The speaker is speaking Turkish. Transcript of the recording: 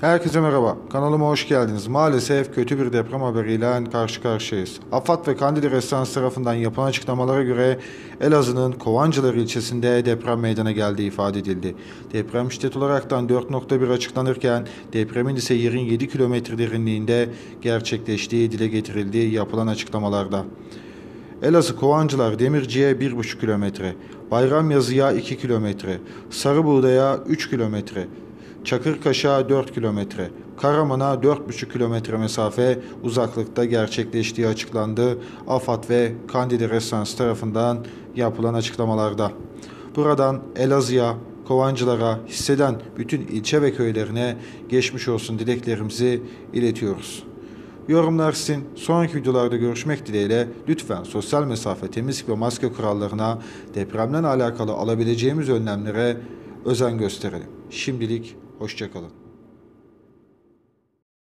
Herkese merhaba, kanalıma hoş geldiniz. Maalesef kötü bir deprem haberiyle karşı karşıyayız. AFAD ve Kandilli Rasathanesi tarafından yapılan açıklamalara göre Elazığ'ın Kovancılar ilçesinde deprem meydana geldiği ifade edildi. Deprem şiddet olaraktan 4.1 açıklanırken depremin ise yerin 7 kilometre derinliğinde gerçekleştiği dile getirildi yapılan açıklamalarda. Elazığ Kovancılar Demirciye 1,5 kilometre, Bayram Yazıya 2 kilometre, Sarı Buğdaya 3 kilometre, Çakırkaş'a 4 kilometre, Karaman'a 4,5 kilometre mesafe uzaklıkta gerçekleştiği açıklandı AFAD ve Kandilli Rasathanesi tarafından yapılan açıklamalarda. Buradan Elazığ'a, Kovancılar'a, hisseden bütün ilçe ve köylerine geçmiş olsun dileklerimizi iletiyoruz. Yorumlar sizin. Sonraki videolarda görüşmek dileğiyle lütfen sosyal mesafe, temizlik ve maske kurallarına, depremle alakalı alabileceğimiz önlemlere özen gösterelim. Şimdilik hoşça kalın.